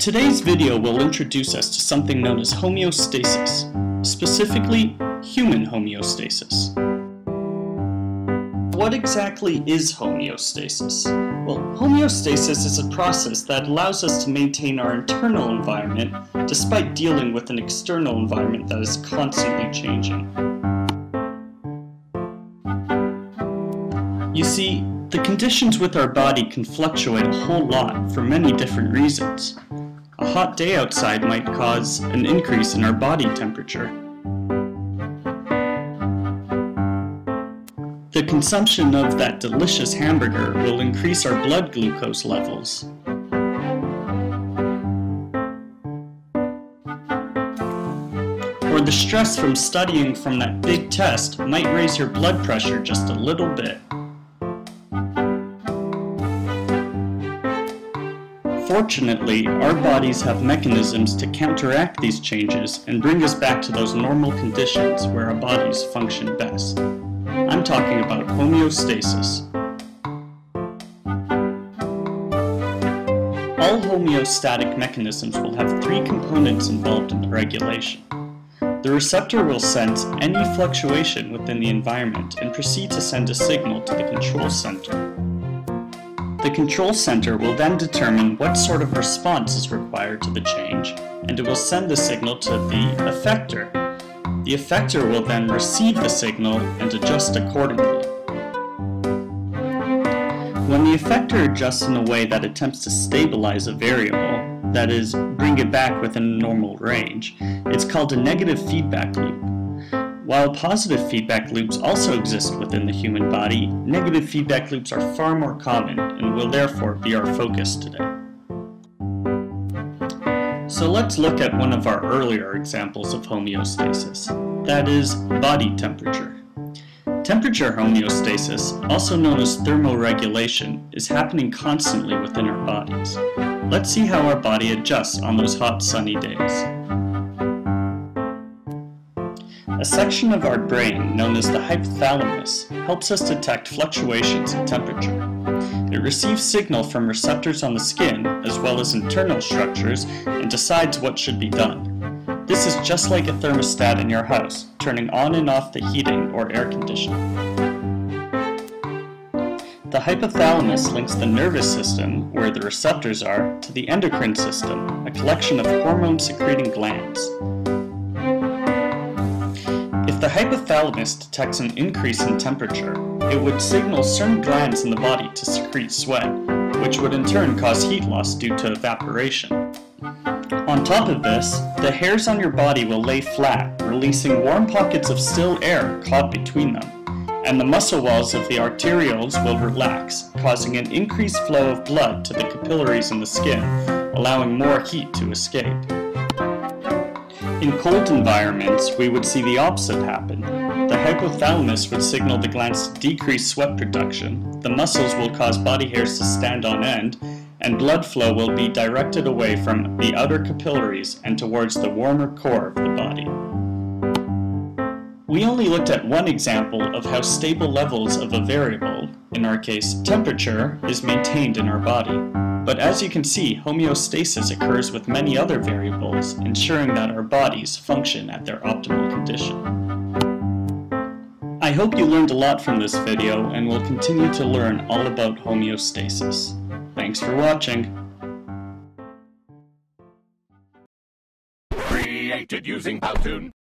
Today's video will introduce us to something known as homeostasis, specifically human homeostasis. What exactly is homeostasis? Well, homeostasis is a process that allows us to maintain our internal environment despite dealing with an external environment that is constantly changing. You see, the conditions with our body can fluctuate a whole lot for many different reasons. A hot day outside might cause an increase in our body temperature. The consumption of that delicious hamburger will increase our blood glucose levels. Or the stress from studying from that big test might raise your blood pressure just a little bit. Fortunately, our bodies have mechanisms to counteract these changes and bring us back to those normal conditions where our bodies function best. I'm talking about homeostasis. All homeostatic mechanisms will have three components involved in the regulation. The receptor will sense any fluctuation within the environment and proceed to send a signal to the control center. The control center will then determine what sort of response is required to the change, and it will send the signal to the effector. The effector will then receive the signal and adjust accordingly. When the effector adjusts in a way that attempts to stabilize a variable, that is, bring it back within a normal range, it's called a negative feedback loop. While positive feedback loops also exist within the human body, negative feedback loops are far more common and will therefore be our focus today. So let's look at one of our earlier examples of homeostasis, that is, body temperature. Temperature homeostasis, also known as thermoregulation, is happening constantly within our bodies. Let's see how our body adjusts on those hot, sunny days. A section of our brain, known as the hypothalamus, helps us detect fluctuations in temperature. It receives signal from receptors on the skin, as well as internal structures, and decides what should be done. This is just like a thermostat in your house, turning on and off the heating or air conditioning. The hypothalamus links the nervous system, where the receptors are, to the endocrine system, a collection of hormone-secreting glands. If the hypothalamus detects an increase in temperature, it would signal certain glands in the body to secrete sweat, which would in turn cause heat loss due to evaporation. On top of this, the hairs on your body will lay flat, releasing warm pockets of still air caught between them, and the muscle walls of the arterioles will relax, causing an increased flow of blood to the capillaries in the skin, allowing more heat to escape. In cold environments, we would see the opposite happen. The hypothalamus would signal the glands to decrease sweat production, the muscles will cause body hairs to stand on end, and blood flow will be directed away from the outer capillaries and towards the warmer core of the body. We only looked at one example of how stable levels of a variable, in our case temperature, is maintained in our body. But as you can see, homeostasis occurs with many other variables, ensuring that our bodies function at their optimal condition. I hope you learned a lot from this video and will continue to learn all about homeostasis. Thanks for watching. Created using Powtoon.